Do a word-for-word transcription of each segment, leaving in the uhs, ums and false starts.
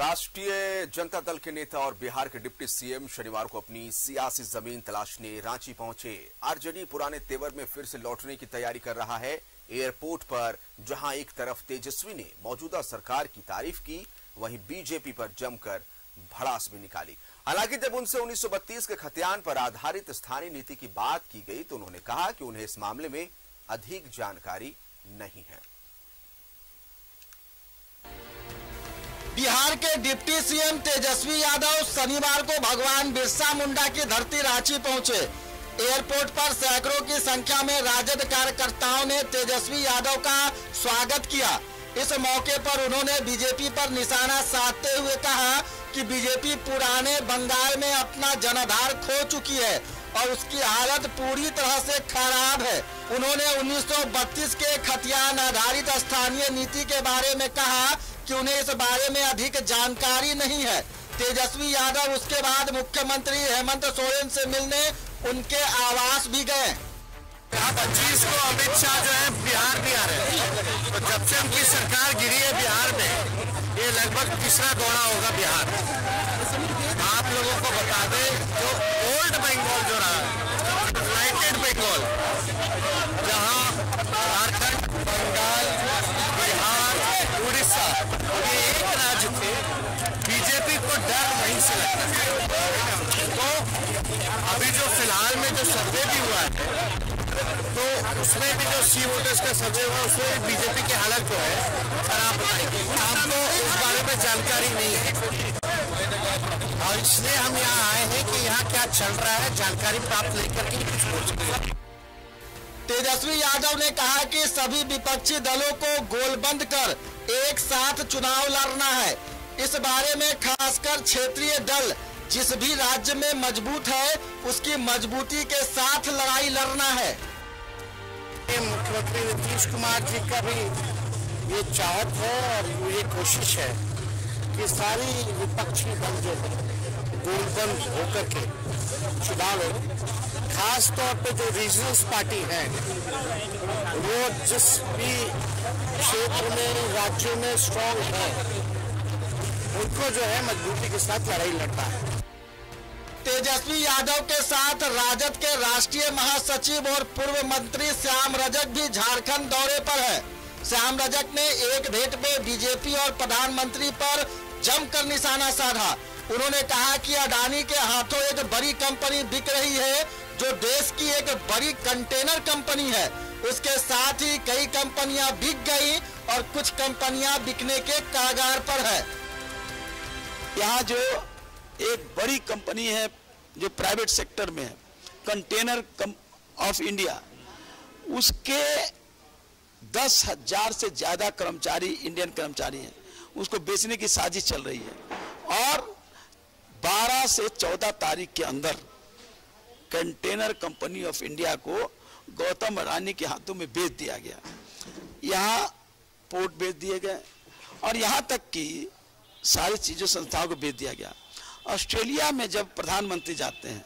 राष्ट्रीय जनता दल के नेता और बिहार के डिप्टी सीएम शनिवार को अपनी सियासी जमीन तलाशने रांची पहुंचे। आरजेडी पुराने तेवर में फिर से लौटने की तैयारी कर रहा है। एयरपोर्ट पर जहां एक तरफ तेजस्वी ने मौजूदा सरकार की तारीफ की, वहीं बीजेपी पर जमकर भड़ास भी निकाली। हालांकि जब उनसे उन्नीस सौ बत्तीस के खतियान पर आधारित स्थानीय नीति की बात की गई तो उन्होंने कहा कि उन्हें इस मामले में अधिक जानकारी नहीं है। बिहार के डिप्टी सीएम तेजस्वी यादव शनिवार को भगवान बिरसा मुंडा की धरती रांची पहुंचे। एयरपोर्ट पर सैकड़ों की संख्या में राजद कार्यकर्ताओं ने तेजस्वी यादव का स्वागत किया। इस मौके पर उन्होंने बीजेपी पर निशाना साधते हुए कहा कि बीजेपी पुराने बंगाल में अपना जनाधार खो चुकी है और उसकी हालत पूरी तरह से खराब है। उन्होंने उन्नीस सौ बत्तीस के खतियान आधारित स्थानीय नीति के बारे में कहा कि उन्हें इस बारे में अधिक जानकारी नहीं है। तेजस्वी यादव उसके बाद मुख्यमंत्री हेमंत सोरेन से मिलने उनके आवास भी गए। पच्चीस को अमित शाह जो है बिहार बिहार है, तो जब से उनकी सरकार गिरी है बिहार में ये लगभग तीसरा दौरा होगा बिहार। आप लोगों को बता दें जो ओल्ड बंगाल जो रहा है, यूनाइटेड बंगाल, जहाँ झारखंड, बंगाल, बिहार, उड़ीसा ये एक राज्य थे। बीजेपी को डर वहीं से लगता है। तो अभी जो फिलहाल में जो सर्वे भी हुआ है तो उसमें भी जो सी वोटर्स का सर्वे हुआ उसमें बीजेपी की हालत को है खराब। आपको इस बारे में जानकारी नहीं है और इसलिए हम यहाँ आए हैं कि यहाँ क्या चल रहा है जानकारी प्राप्त लेकर के कुछ। तेजस्वी यादव ने कहा कि सभी विपक्षी दलों को गोलबंद कर एक साथ चुनाव लड़ना है। इस बारे में खासकर क्षेत्रीय दल जिस भी राज्य में मजबूत है उसकी मजबूती के साथ लड़ाई लड़ना है। मुख्यमंत्री नीतीश कुमार जी का भी ये चाहत है और ये कोशिश है कि सारी विपक्षी दल जो है गोलबंद होकर के चुनाव लड़े। खास तौर पे जो रीजनल पार्टी है वो जिस भी क्षेत्र में राज्यों में स्ट्रांग है उनको जो है मजबूती के साथ लड़ाई लड़ता है। तेजस्वी यादव के साथ राजद के राष्ट्रीय महासचिव और पूर्व मंत्री श्याम रजक भी झारखंड दौरे पर है। श्याम रजक ने एक भेंट में बीजेपी और प्रधानमंत्री पर जमकर निशाना साधा। उन्होंने कहा कि अडानी के हाथों एक बड़ी कंपनी बिक रही है जो देश की एक बड़ी कंटेनर कंपनी है। उसके साथ ही कई कंपनियां बिक गई और कुछ कंपनियां बिकने के कगार पर है। यहाँ जो एक बड़ी कंपनी है जो प्राइवेट सेक्टर में है, कंटेनर ऑफ इंडिया, उसके दस हजार से ज्यादा कर्मचारी इंडियन कर्मचारी हैं, उसको बेचने की साजिश चल रही है और बारह से चौदह तारीख के अंदर कंटेनर कंपनी ऑफ इंडिया को गौतम अडानी के हाथों में बेच दिया गया। यहाँ पोर्ट बेच दिए गए और यहाँ तक कि सारी चीजों संस्थाओं को बेच दिया गया। ऑस्ट्रेलिया में जब प्रधानमंत्री जाते हैं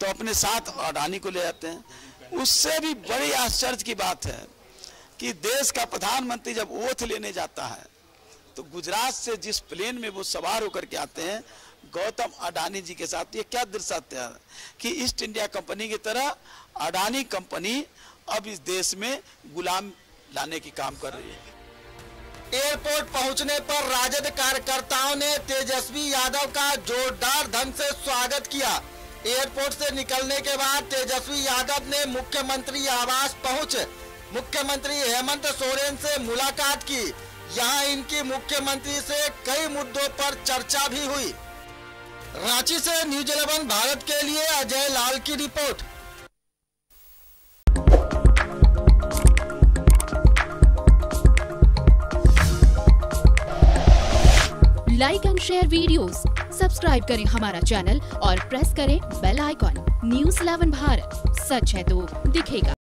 तो अपने साथ अडानी को ले जाते हैं। उससे भी बड़ी आश्चर्य की बात है कि देश का प्रधानमंत्री जब ओथ लेने जाता है तो गुजरात से जिस प्लेन में वो सवार होकर के आते हैं गौतम अडानी जी के साथ, ये क्या दर्शाते हैं कि ईस्ट इंडिया कंपनी की तरह अडानी कंपनी अब इस देश में गुलाम लाने की काम कर रही है। एयरपोर्ट पहुंचने पर राजद कार्यकर्ताओं ने तेजस्वी यादव का जोरदार ढंग से स्वागत किया। एयरपोर्ट से निकलने के बाद तेजस्वी यादव ने मुख्यमंत्री आवास पहुंच मुख्यमंत्री हेमंत सोरेन से मुलाकात की। यहां इनकी मुख्यमंत्री से कई मुद्दों पर चर्चा भी हुई। रांची से न्यूज़ ग्यारह भारत के लिए अजय लाल की report. Like and share videos, subscribe करें हमारा चैनल और प्रेस करें बेल आइकॉन। न्यूज़ ग्यारह भारत, सच है तो दिखेगा।